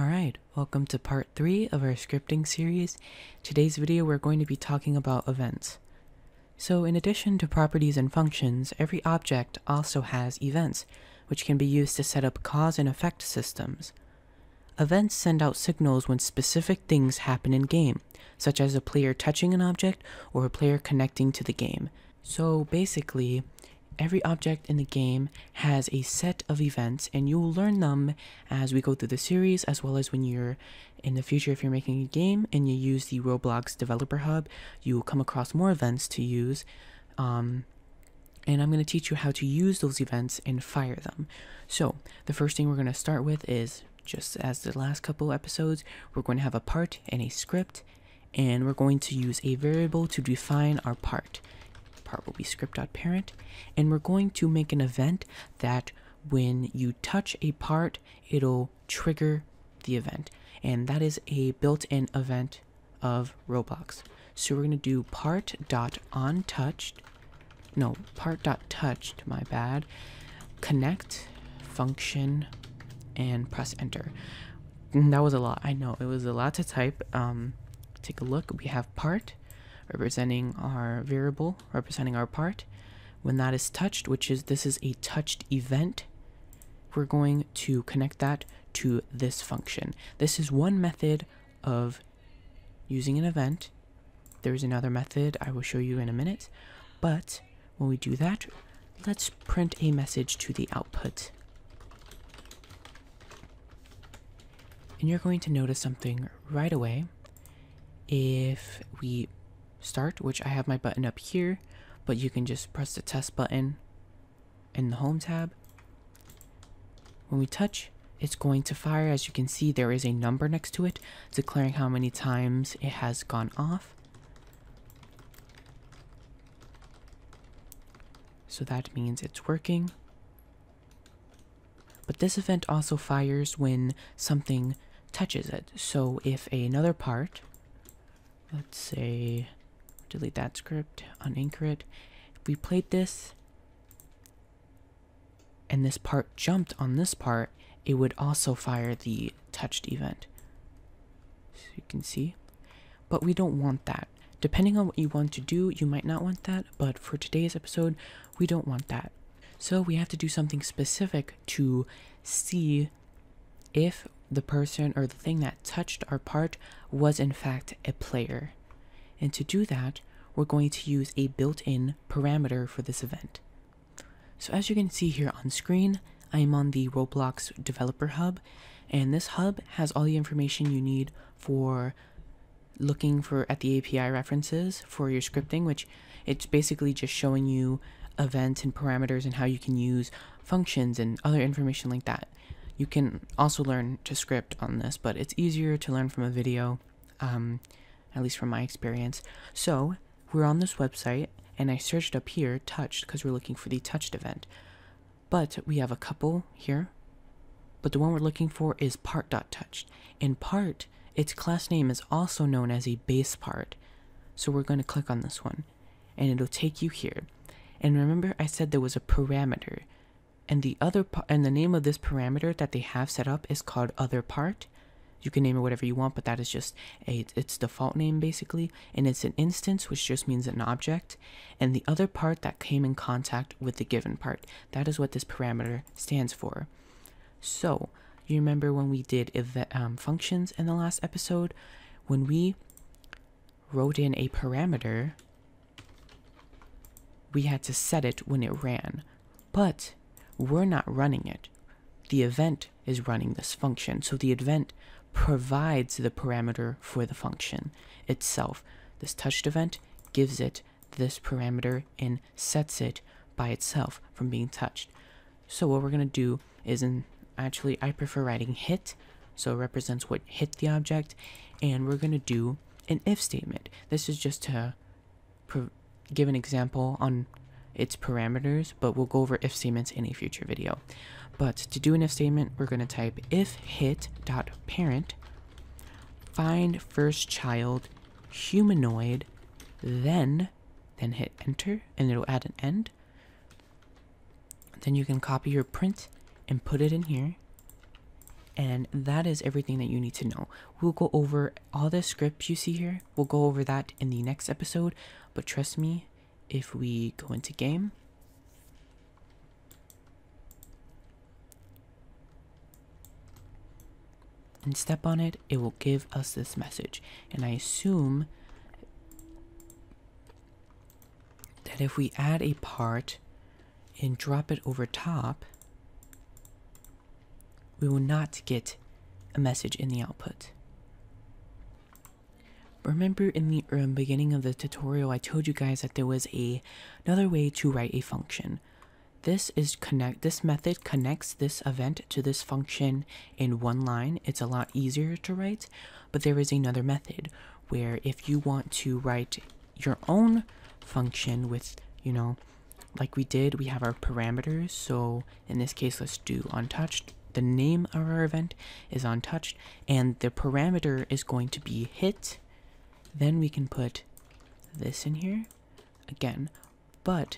Alright, welcome to part 3 of our scripting series. Today's video we're going to be talking about events. So in addition to properties and functions, every object also has events, which can be used to set up cause and effect systems. Events send out signals when specific things happen in game, such as a player touching an object or a player connecting to the game. So basically, every object in the game has a set of events, and you'll learn them as we go through the series, as well as when you're in the future, if you're making a game and you use the Roblox Developer Hub, you will come across more events to use, and I'm going to teach you how to use those events and fire them. So the first thing we're going to start with is, just as the last couple episodes, we're going to have a part and a script, and we're going to use a variable to define our part. Part will be script.parent, and we're going to make an event that when you touch a part, it'll trigger the event, and that is a built-in event of Roblox. So we're going to do part.touched, my bad, connect function, and press enter. And that was a lot. I know it was a lot to type. Take a look. We have part representing our variable, representing our part. When that is touched, which is, this is a touched event, we're going to connect that to this function. This is one method of using an event. There's another method I will show you in a minute, but when we do that, let's print a message to the output. And you're going to notice something right away. If we start, which I have my button up here, but you can just press the test button in the home tab. When we touch, it's going to fire. As you can see, there is a number next to it declaring how many times it has gone off. So that means it's working. But this event also fires when something touches it. So if another part, let's say, delete that script, unanchor it. If we played this and this part jumped on this part, it would also fire the touched event. So you can see, but we don't want that. Depending on what you want to do, you might not want that, but for today's episode, we don't want that. So we have to do something specific to see if the person or the thing that touched our part was in fact a player. And to do that, we're going to use a built-in parameter for this event. So as you can see here on screen, I am on the Roblox Developer Hub, and this hub has all the information you need for looking at the API references for your scripting, which it's basically just showing you events and parameters and how you can use functions and other information like that. You can also learn to script on this, but it's easier to learn from a video, at least from my experience. So we're on this website, and I searched up here touched because we're looking for the touched event. But we have a couple here, but the one we're looking for is part.touched. And part, its class name is also known as a base part. So we're going to click on this one, and it'll take you here. And remember, I said there was a parameter. And the name of this parameter that they have set up is called other part. You can name it whatever you want, but that is just its default name basically. And it's an instance, which just means an object. And the other part that came in contact with the given part, that is what this parameter stands for. So you remember when we did functions in the last episode, when we wrote in a parameter, we had to set it when it ran, but we're not running it. The event is running this function. So the event provides the parameter for the function itself. This touched event gives it this parameter and sets it by itself from being touched. So what we're going to do is, actually I prefer writing hit, so it represents what hit the object, and we're going to do an if statement. This is just to give an example on its parameters, but we'll go over if statements in a future video. But to do an if statement, we're going to type if hit.parent find first child humanoid, then hit enter, and it'll add an end. Then you can copy your print and put it in here, And that is everything that you need to know. We'll go over all the scripts you see here. We'll go over that in the next episode. But trust me, if we go into game, and step on it, it will give us this message. And I assume that if we add a part and drop it over top, we will not get a message in the output. Remember in the beginning of the tutorial, I told you guys that there was another way to write a function. This method connects this event to this function in one line. It's a lot easier to write, but there is another method where if you want to write your own function with, you know, like we did, we have our parameters. So in this case, let's do untouched. The name of our event is untouched and the parameter is going to be hit. Then we can put this in here again, but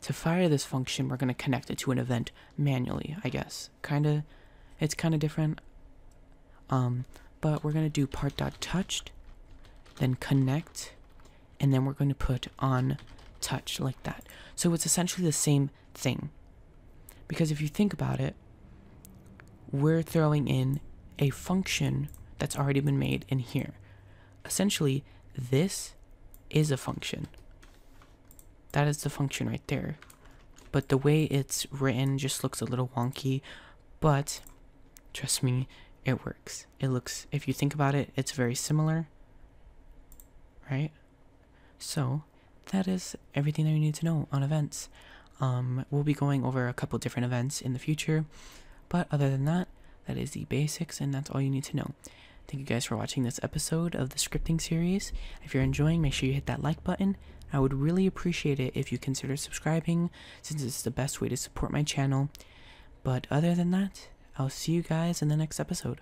to fire this function, we're going to connect it to an event manually, I guess. It's kind of different. But we're going to do part.touched, then connect, and then we're going to put on touch like that. So it's essentially the same thing. Because if you think about it, we're throwing in a function that's already been made in here. Essentially, this is a function. That is the function right there, but the way it's written just looks a little wonky, but trust me, it works. It looks, if you think about it, it's very similar, right? So that is everything that you need to know on events. We'll be going over a couple different events in the future, but other than that, that is the basics and that's all you need to know. Thank you guys for watching this episode of the scripting series. If you're enjoying, make sure you hit that like button. I would really appreciate it if you consider subscribing, since it's the best way to support my channel. But other than that, I'll see you guys in the next episode.